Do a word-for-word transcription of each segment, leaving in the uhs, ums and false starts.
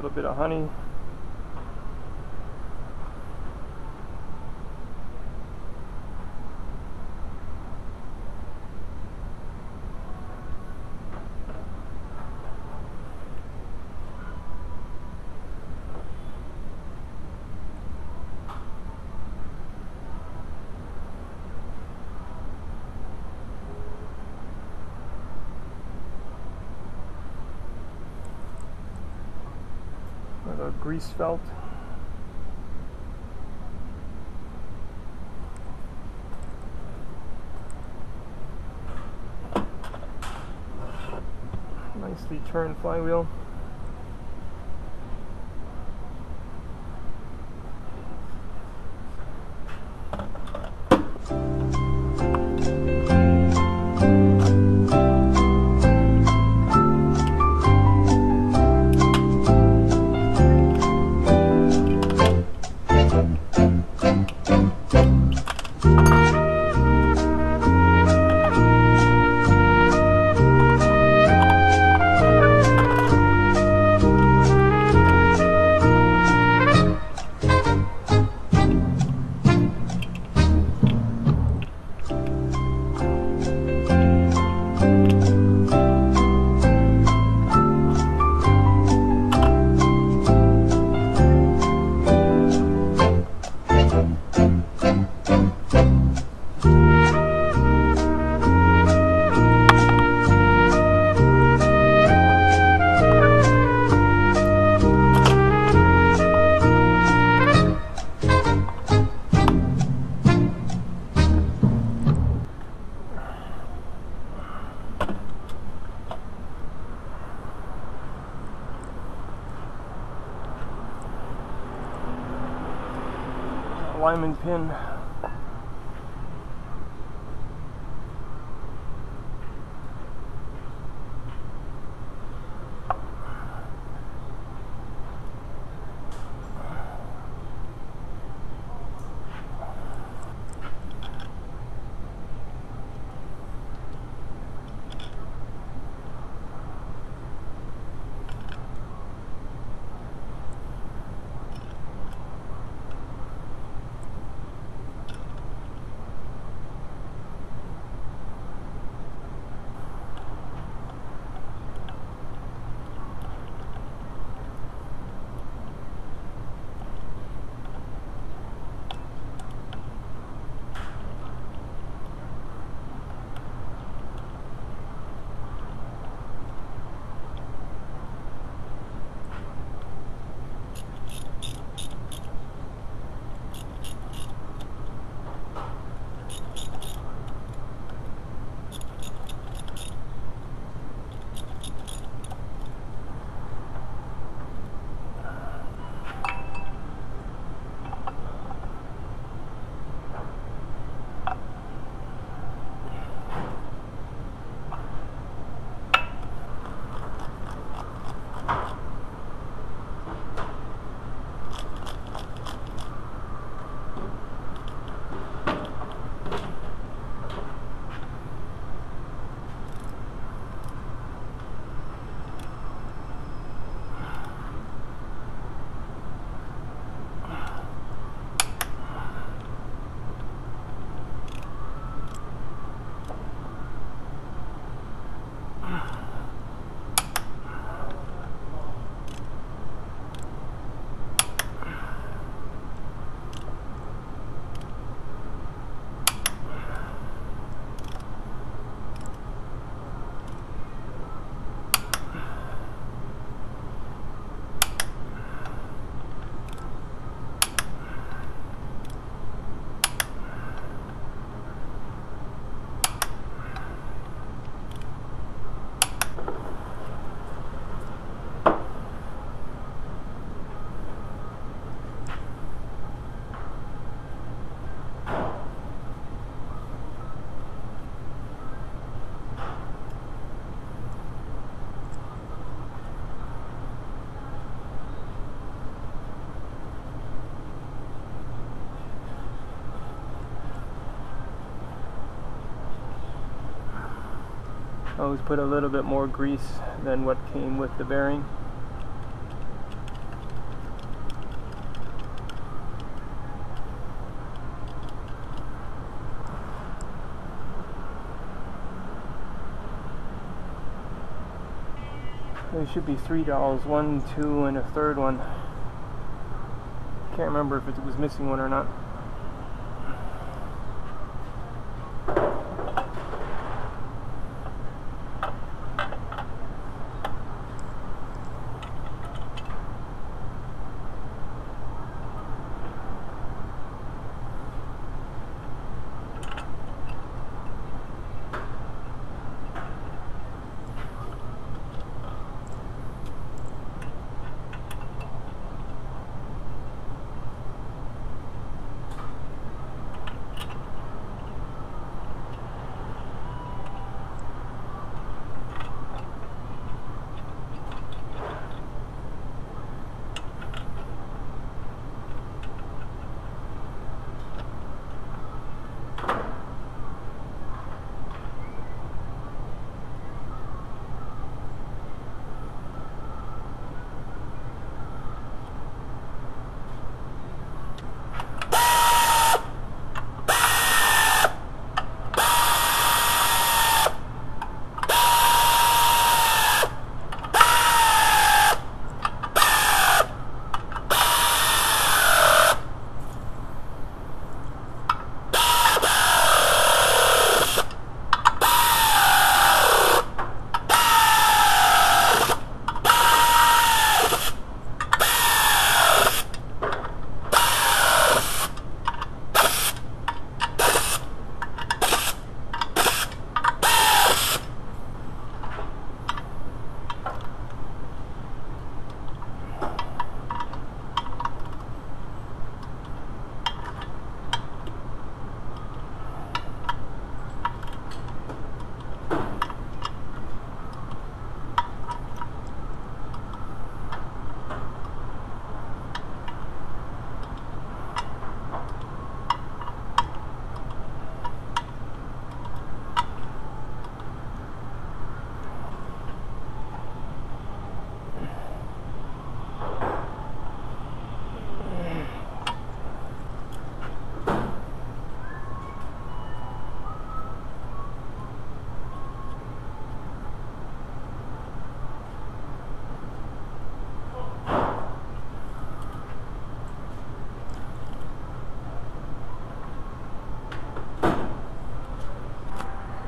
little bit of honey. Grease felt. Nicely turned flywheel. Lyman pin. Always put a little bit more grease than what came with the bearing. They should be three dolls, one, two, and a third one. Can't remember if it was missing one or not.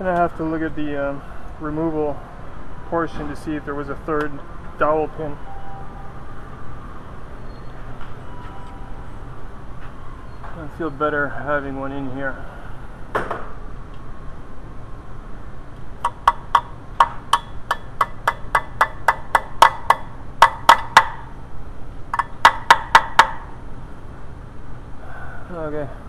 And I have to look at the um, removal portion to see if there was a third dowel pin. I feel better having one in here. Okay.